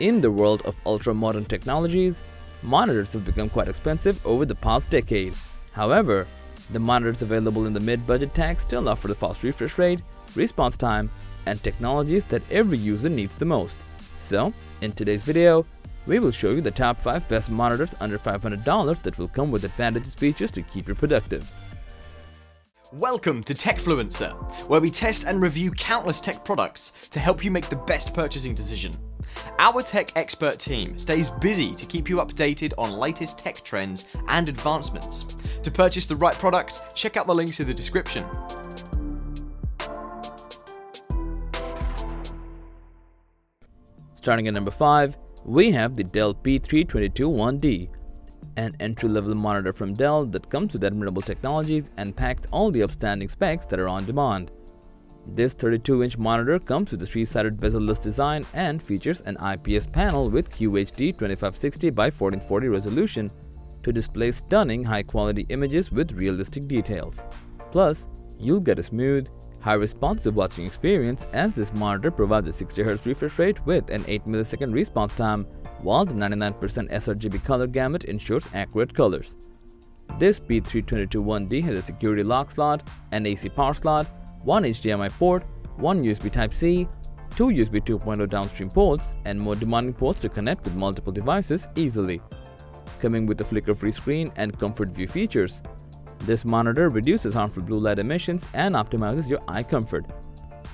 In the world of ultra-modern technologies, monitors have become quite expensive over the past decade. However, the monitors available in the mid-budget tag still offer the fast refresh rate, response time, and technologies that every user needs the most. So, in today's video, we will show you the top 5 best monitors under $500 that will come with advantageous features to keep you productive. Welcome to Techfluencer, where we test and review countless tech products to help you make the best purchasing decision. Our tech expert team stays busy to keep you updated on latest tech trends and advancements. To purchase the right product, check out the links in the description. Starting at number 5, we have the Dell P3221D, an entry-level monitor from Dell that comes with admirable technologies and packs all the outstanding specs that are on demand. This 32-inch monitor comes with a 3-sided bezel-less design and features an IPS panel with QHD 2560x1440 resolution to display stunning high-quality images with realistic details. Plus, you'll get a smooth, high-responsive watching experience as this monitor provides a 60Hz refresh rate with an 8ms response time, while the 99% sRGB color gamut ensures accurate colors. This P3221D has a security lock slot, an AC power slot, 1 HDMI port, 1 USB Type-C, 2 USB 2.0 downstream ports, and more demanding ports to connect with multiple devices easily. Coming with a flicker-free screen and comfort view features, this monitor reduces harmful blue light emissions and optimizes your eye comfort.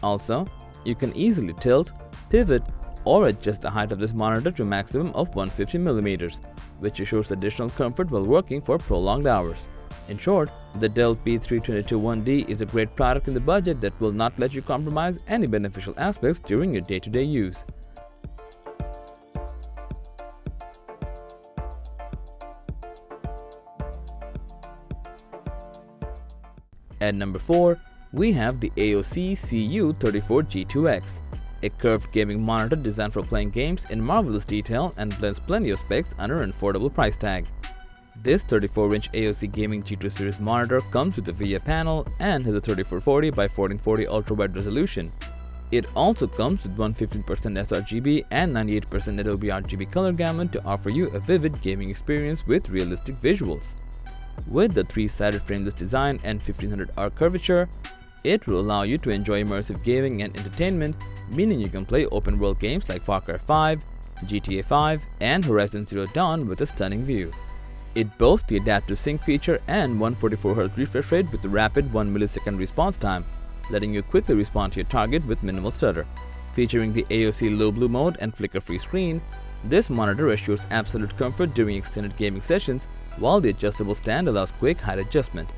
Also, you can easily tilt, pivot, or adjust the height of this monitor to a maximum of 150mm, which ensures additional comfort while working for prolonged hours. In short, the Dell P3221D is a great product in the budget that will not let you compromise any beneficial aspects during your day-to-day use. At number 4, we have the AOC CU34G2X, a curved gaming monitor designed for playing games in marvelous detail and blends plenty of specs under an affordable price tag. This 34-inch AOC Gaming G2 Series monitor comes with a VGA panel and has a 3440x1440 ultra-wide resolution. It also comes with 115% sRGB and 98% Adobe RGB color gamut to offer you a vivid gaming experience with realistic visuals. With the 3-sided frameless design and 1500R curvature, it will allow you to enjoy immersive gaming and entertainment, meaning you can play open-world games like Far Cry 5, GTA 5, and Horizon Zero Dawn with a stunning view. It boasts the adaptive sync feature and 144Hz refresh rate with a rapid 1ms response time, letting you quickly respond to your target with minimal stutter. Featuring the AOC low blue mode and flicker-free screen, this monitor assures absolute comfort during extended gaming sessions, while the adjustable stand allows quick height adjustment.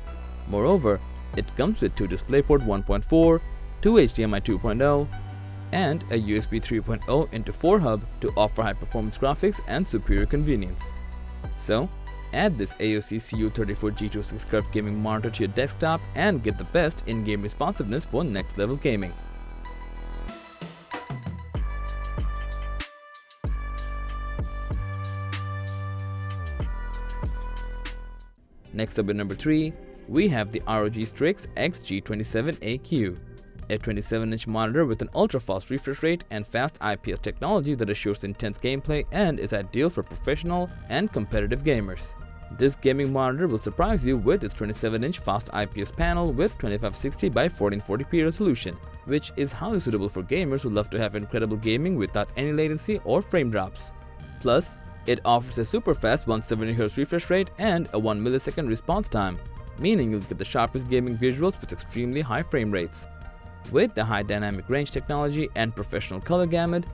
Moreover, it comes with 2 DisplayPort 1.4, 2 HDMI 2.0, and a USB 3.0 into 4 hub to offer high-performance graphics and superior convenience. So, add this AOC CU34G26 curved gaming monitor to your desktop and get the best in-game responsiveness for next-level gaming. Next up at number 3, we have the ROG Strix XG27AQ, a 27-inch monitor with an ultra-fast refresh rate and fast IPS technology that assures intense gameplay and is ideal for professional and competitive gamers. This gaming monitor will surprise you with its 27-inch fast IPS panel with 2560x1440p resolution, which is highly suitable for gamers who love to have incredible gaming without any latency or frame drops. Plus, it offers a super-fast 170Hz refresh rate and a 1ms response time, meaning you'll get the sharpest gaming visuals with extremely high frame rates. With the high dynamic range technology and professional color gamut,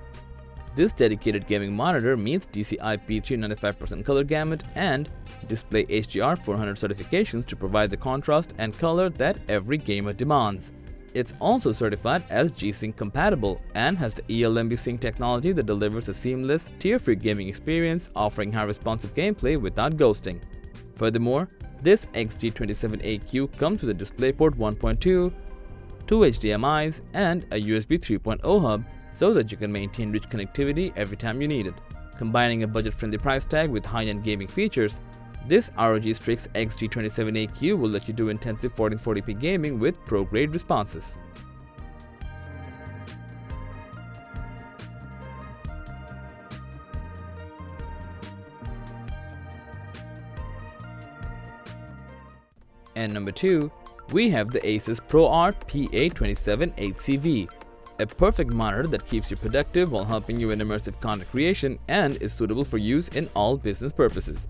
this dedicated gaming monitor meets DCI-P 395% color gamut and display HDR 400 certifications to provide the contrast and color that every gamer demands. It's also certified as G-Sync compatible and has the ELMB-Sync technology that delivers a seamless, tear-free gaming experience, offering high-responsive gameplay without ghosting. Furthermore, this XG27AQ comes with a DisplayPort 1.2, 2 HDMIs, and a USB 3.0 hub so that you can maintain rich connectivity every time you need it. Combining a budget-friendly price tag with high-end gaming features, this ROG Strix XG27AQ will let you do intensive 1440p gaming with pro-grade responses. And number 2, we have the ASUS ProArt PA278CV, a perfect monitor that keeps you productive while helping you in immersive content creation and is suitable for use in all business purposes.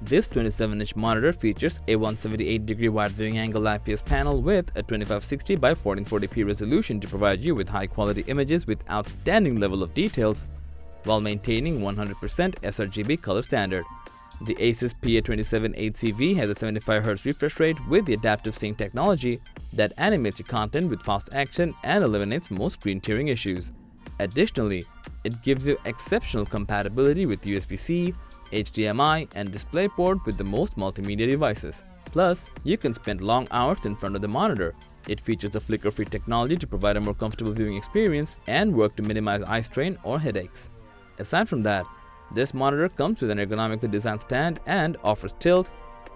This 27-inch monitor features a 178-degree wide viewing angle IPS panel with a 2560x1440p resolution to provide you with high-quality images with outstanding level of details while maintaining 100% sRGB color standard. The ASUS PA278CV has a 75Hz refresh rate with the adaptive sync technology that animates your content with fast action and eliminates most screen tearing issues. Additionally, it gives you exceptional compatibility with USB-C, HDMI and DisplayPort with the most multimedia devices. Plus, you can spend long hours in front of the monitor. It features a flicker-free technology to provide a more comfortable viewing experience and work to minimize eye strain or headaches. Aside from that, this monitor comes with an ergonomically designed stand and offers tilt,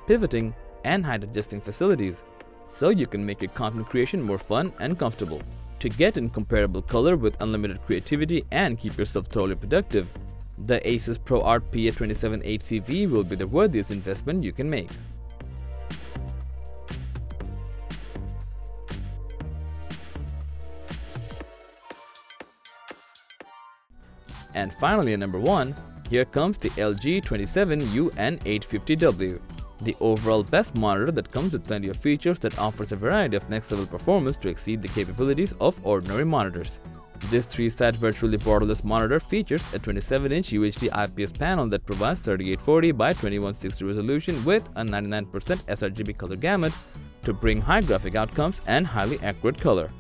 pivoting, and height adjusting facilities, so you can make your content creation more fun and comfortable. To get incomparable color with unlimited creativity and keep yourself totally productive, the ASUS ProArt PA278CV will be the worthiest investment you can make. And finally, at number 1, here comes the LG 27UN850W, the overall best monitor that comes with plenty of features that offers a variety of next-level performance to exceed the capabilities of ordinary monitors. This 3-side virtually borderless monitor features a 27-inch UHD IPS panel that provides 3840x2160 resolution with a 99% sRGB color gamut to bring high graphic outcomes and highly accurate color.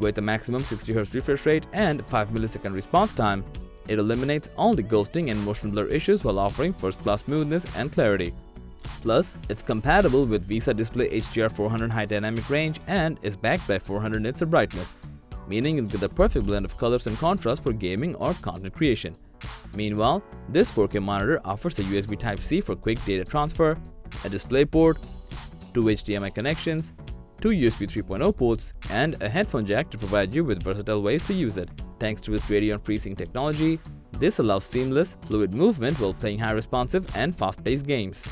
With a maximum 60Hz refresh rate and 5ms response time, it eliminates all the ghosting and motion blur issues while offering first-class smoothness and clarity. Plus, it's compatible with Visa Display HDR400 high dynamic range and is backed by 400 nits of brightness, meaning it'll get the perfect blend of colors and contrast for gaming or content creation. Meanwhile, this 4K monitor offers a USB Type-C for quick data transfer, a DisplayPort, 2 HDMI connections, 2 USB 3.0 ports, and a headphone jack to provide you with versatile ways to use it. Thanks to its Radeon FreeSync technology, this allows seamless, fluid movement while playing high-responsive and fast-paced games.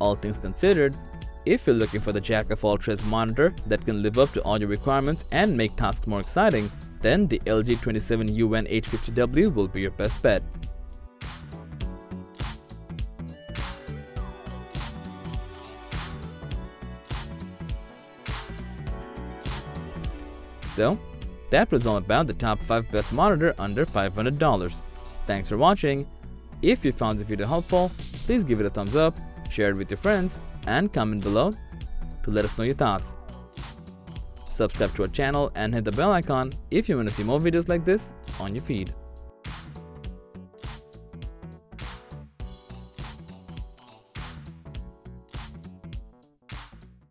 All things considered, if you're looking for the jack-of-all-trades monitor that can live up to all your requirements and make tasks more exciting, then the LG 27UN850W will be your best bet. So, that was all about the top 5 best monitor under $500. Thanks for watching. If you found this video helpful, please give it a thumbs up, share it with your friends, and comment below to let us know your thoughts. Subscribe to our channel and hit the bell icon if you want to see more videos like this on your feed.